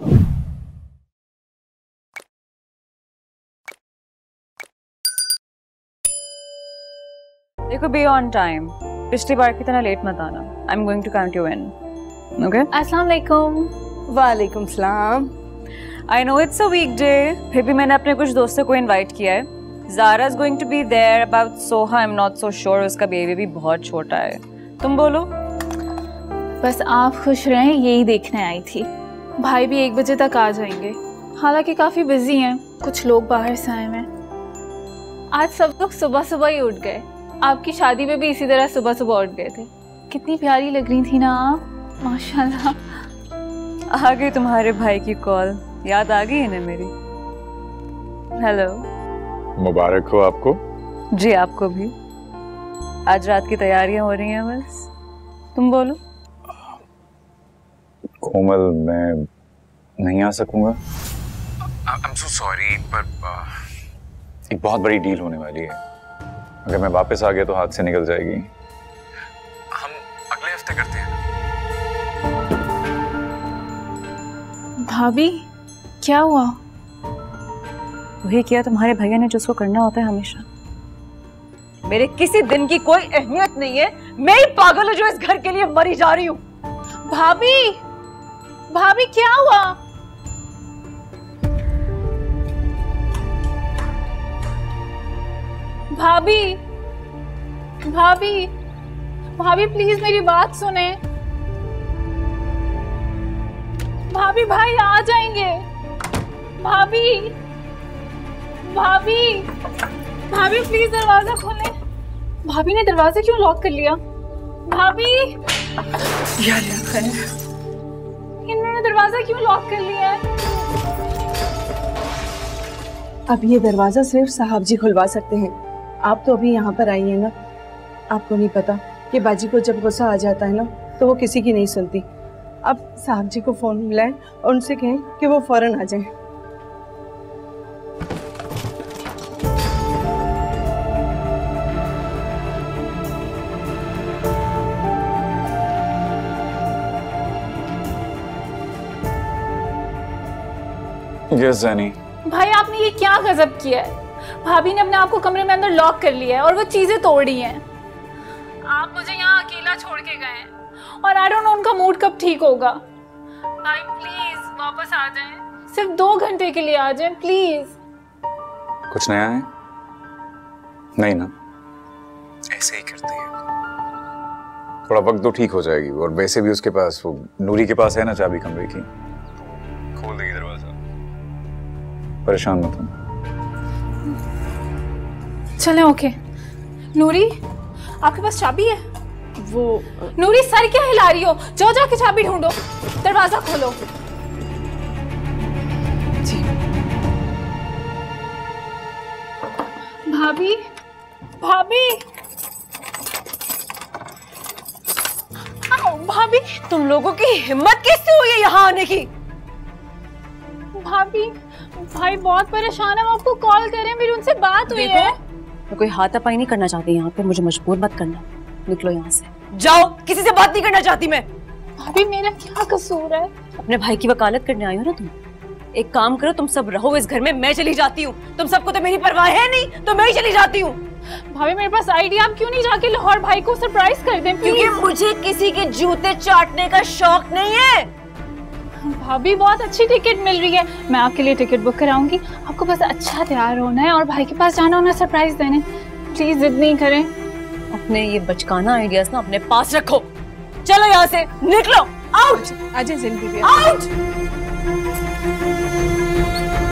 देखो be on time, पिछली बार की तरह लेट मत आना। I am going to count you in. Okay? अस्सलाम वालेकुम। वालेकुम सलाम। I know it's a week day, फिर भी मैंने अपने कुछ दोस्तों को इन्वाइट किया है। Zara is going to be there. About Soha I am not so sure, उसका बेबी भी बहुत छोटा है। तुम बोलो। बस आप खुश रहें, यही देखने आई थी। भाई भी 1 बजे तक आ जाएंगे, हालांकि काफ़ी बिजी हैं, कुछ लोग बाहर से आए हैं। आज सब लोग सुबह सुबह ही उठ गए, आपकी शादी में भी इसी तरह सुबह सुबह उठ गए थे। कितनी प्यारी लग रही थी ना आप, माशाल्लाह। आ गई तुम्हारे भाई की कॉल, याद आ गई है ना मेरी। हेलो, मुबारक हो आपको। जी आपको भी। आज रात की तैयारियां हो रही हैं बस, तुम बोलो। कोमल, मैं नहीं आ सकूंगा। I'm so sorry, पर एक बहुत बड़ी डील होने वाली है। अगर मैं वापस आ गया तो हाथ से निकल जाएगी। हम अगले हफ्ते करते हैं। भाभी, क्या हुआ? वही किया तुम्हारे भैया ने जो उसको करना होता है हमेशा। मेरे किसी दिन की कोई अहमियत नहीं है। मैं ही पागल हूँ जो इस घर के लिए मरी जा रही हूँ। भाभी, भाभी क्या हुआ? भाभी, भाभी, भाभी प्लीज मेरी बात सुने। भाभी भाई आ जाएंगे। भाभी, भाभी, भाभी प्लीज दरवाजा खोलें। भाभी ने दरवाजा क्यों लॉक कर लिया? भाभी, यार खैर, इन्होंने दरवाजा क्यों लॉक कर लिया है? अब ये दरवाजा सिर्फ साहब जी खुलवा सकते हैं। आप तो अभी यहाँ पर आई हैं ना, आपको नहीं पता कि बाजी को जब गुस्सा आ जाता है ना तो वो किसी की नहीं सुनती। अब साहब जी को फोन मिलाएं और उनसे कहें कि वो फौरन आ जाएं। Yes, भाई आपने ये क्या गजब किया है? भाभी ने अपने आप को कमरे में अंदर लॉक कर लिया है और वो चीजें तोड़ी हैं। आप मुझे यहाँ अकेला छोड़ के गए हैं और आई डोंट नो उनका मूड कब ठीक होगा। भाई प्लीज वापस आ जाएं, सिर्फ 2 घंटे के लिए आ जाएं प्लीज। कुछ नया है? नहीं ना, ऐसे ही करती है। थोड़ा वक्त तो ठीक हो जाएगी और वैसे भी उसके पास वो नूरी के पास है ना चाबी कमरे की, खोल देगी दरवाजा। परेशान मत हो। चलें। ओके नूरी, आपके पास चाबी है? वो नूरी सर क्या हिला रही हो, जाओ जाके चाबी ढूंढो, दरवाजा खोलो। जी भाभी, भाभी, आओ भाभी। तुम लोगों की हिम्मत कैसे हुई है यहाँ आने की? भाभी भाई बहुत परेशान है, हम आपको कॉल करें, मेरी उनसे बात हुई है। मैं कोई हाथापाई नहीं करना चाहती यहाँ पे, मुझे मजबूर मत करना। निकलो यहाँ से, जाओ, किसी से बात नहीं करना चाहती मैं। भाभी मेरा क्या कसूर है? अपने भाई की वकालत करने आई हो ना तुम। एक काम करो, तुम सब रहो इस घर में, मैं चली जाती हूँ। तुम सबको तो मेरी परवाह है नहीं, तो मैं ही चली जाती हूँ। भाभी मेरे पास आइडिया, आप क्यों नहीं जाके लाहौर भाई को सरप्राइज कर दें? क्योंकि मुझे किसी के जूते चाटने का शौक नहीं है। भाभी बहुत अच्छी टिकट मिल रही है, मैं आपके लिए टिकट बुक कराऊंगी। आपको बस अच्छा तैयार होना है और भाई के पास जाना, उन्हें सरप्राइज देने। प्लीज जिद नहीं करें। अपने ये बचकाना आइडियाज ना अपने पास रखो। चलो यहाँ से, निकलो, आउट। आज जिंदगी आउट।